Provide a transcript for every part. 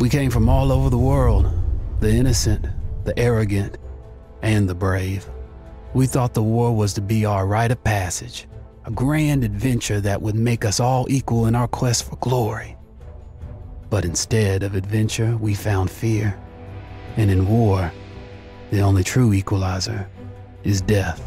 We came from all over the world, the innocent, the arrogant, and the brave. We thought the war was to be our rite of passage, a grand adventure that would make us all equal in our quest for glory. But instead of adventure, we found fear. And in war, the only true equalizer is death.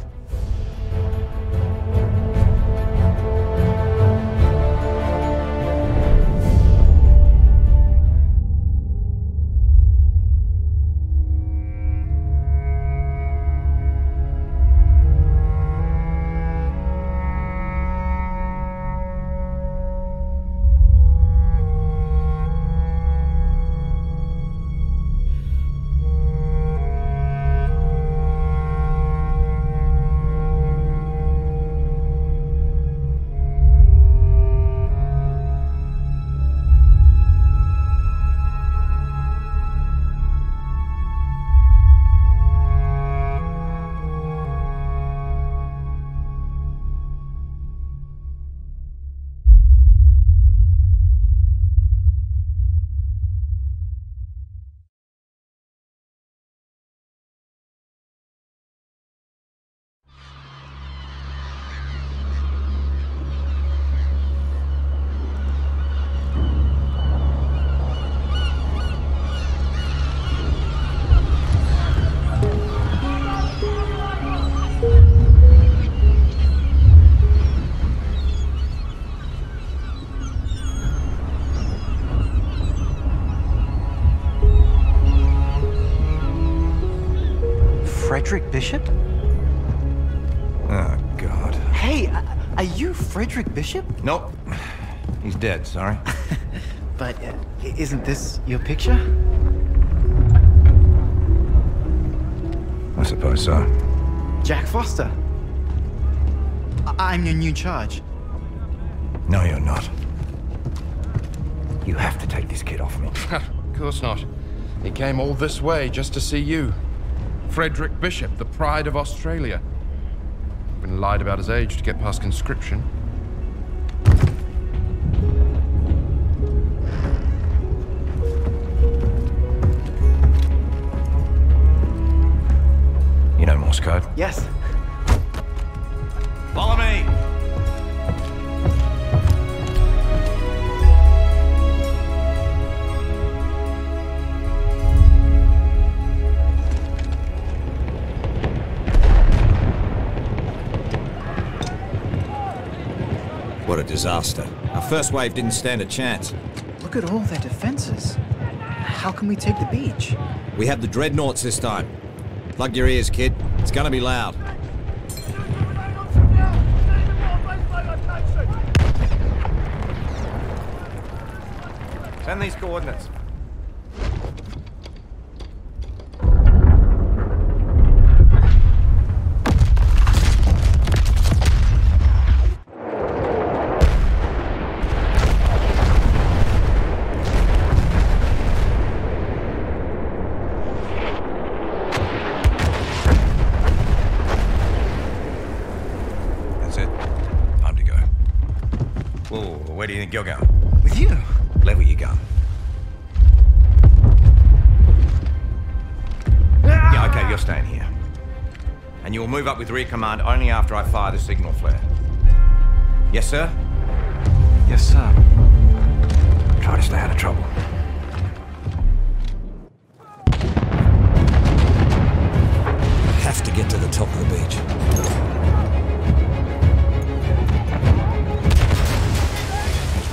Frederick Bishop? Oh, God. Hey, are you Frederick Bishop? Nope. He's dead, sorry. But isn't this your picture? I suppose so. Jack Foster. I'm your new charge. No, you're not. You have to take this kid off me. Of course not. He came all this way just to see you. Frederick Bishop, the pride of Australia. Been lied about his age to get past conscription. You know Morse code? Yes. Follow me! What a disaster. Our first wave didn't stand a chance. Look at all their defenses. How can we take the beach? We have the dreadnoughts this time. Plug your ears, kid. It's gonna be loud. Send these coordinates. Where do you think you're going? With you. Level your gun. Yeah, okay, you're staying here. And you'll move up with rear command only after I fire the signal flare. Yes, sir? Yes, sir. Try to stay out of trouble. Have to get to the top of the beach.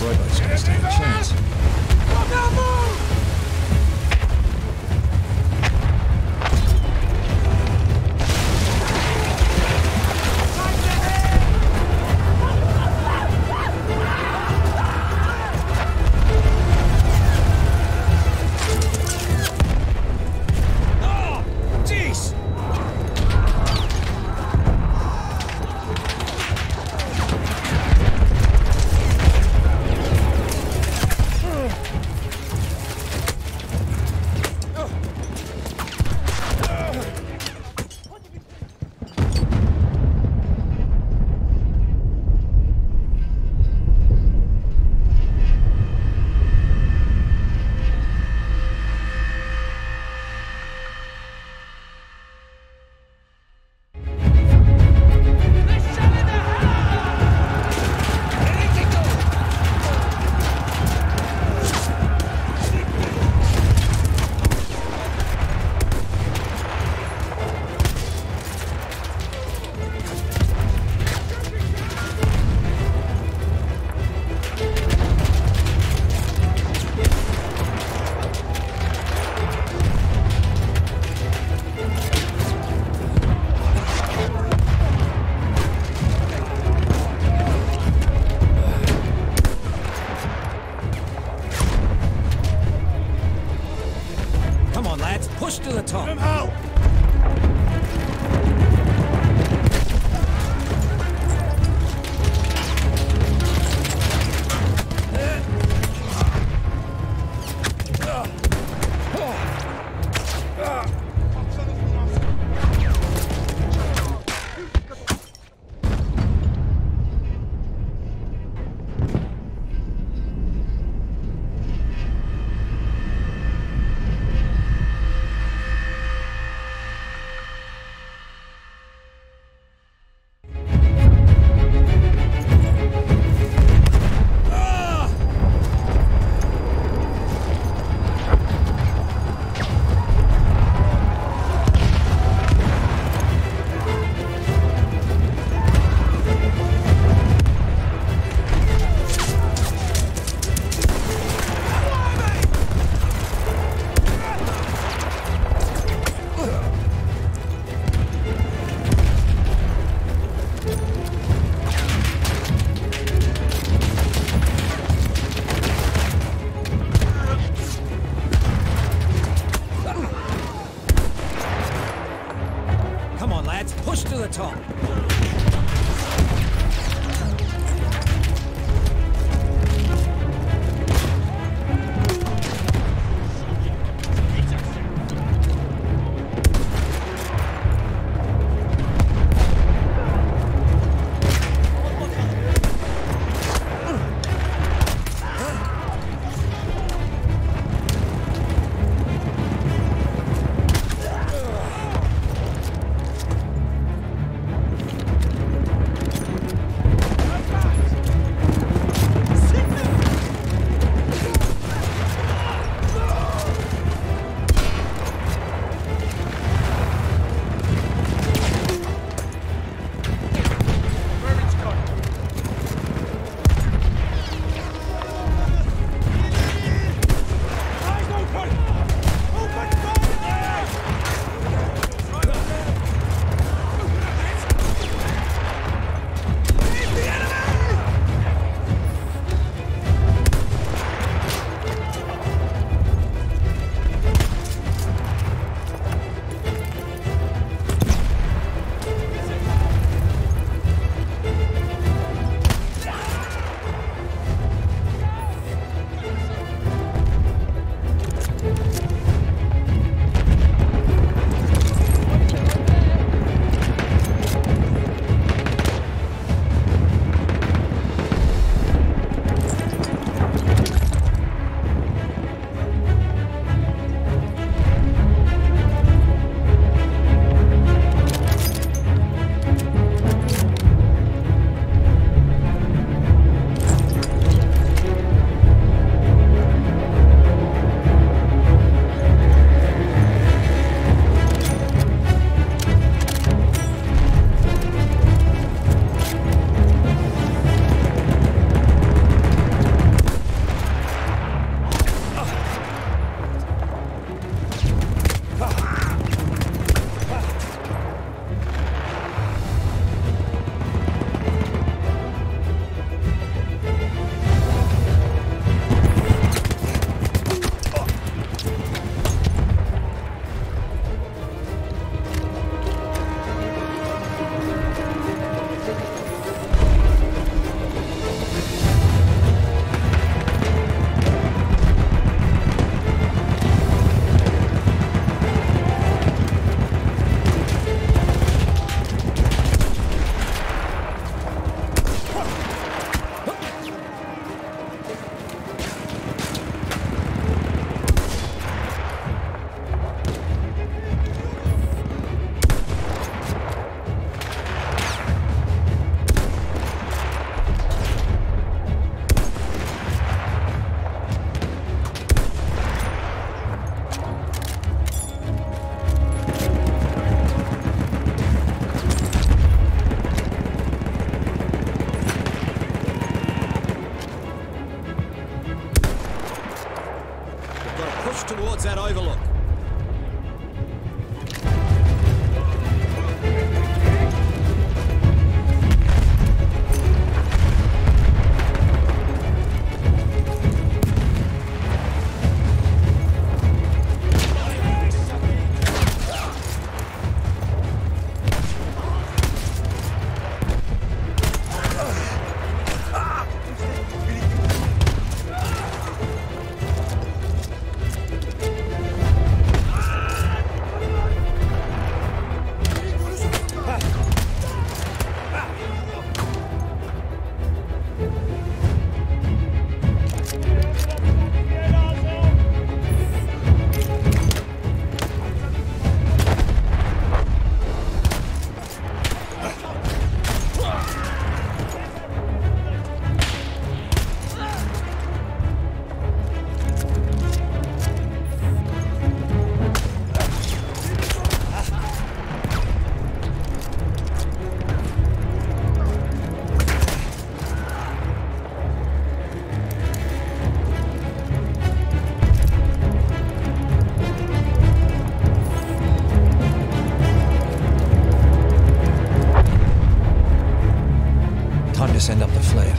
Robots gonna stand a chance. Oh, jeez! towards that overlook. Send up the flare.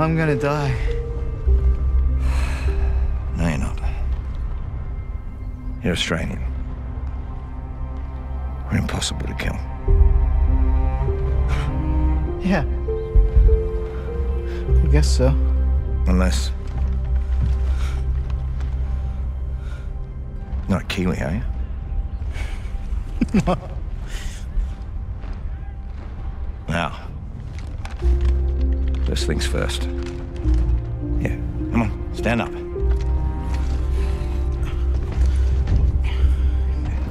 I'm gonna die. No, you're not. You're Australian. We're impossible to kill. Yeah. I guess so. Unless... you're not a Kiwi, are you? No. Now. First things first. Yeah, come on, stand up.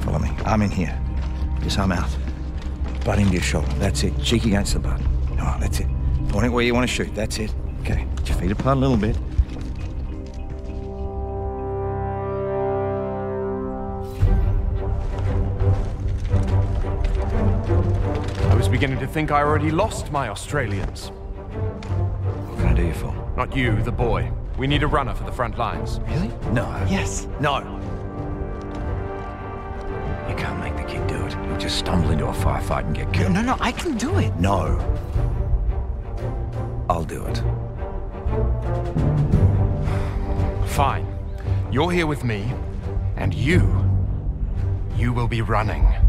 Follow me. Arm in here. Disarm out. Butt into your shoulder. That's it. Cheek against the butt. All right, that's it. Point it where you want to shoot. That's it. Okay, get your feet apart a little bit. I was beginning to think I already lost my Australians. Not you, the boy. We need a runner for the front lines. Really? No. Yes. No. You can't make the kid do it. He'll just stumble into a firefight and get killed. No, no, no, I can do it. No. I'll do it. Fine. You're here with me, and you will be running.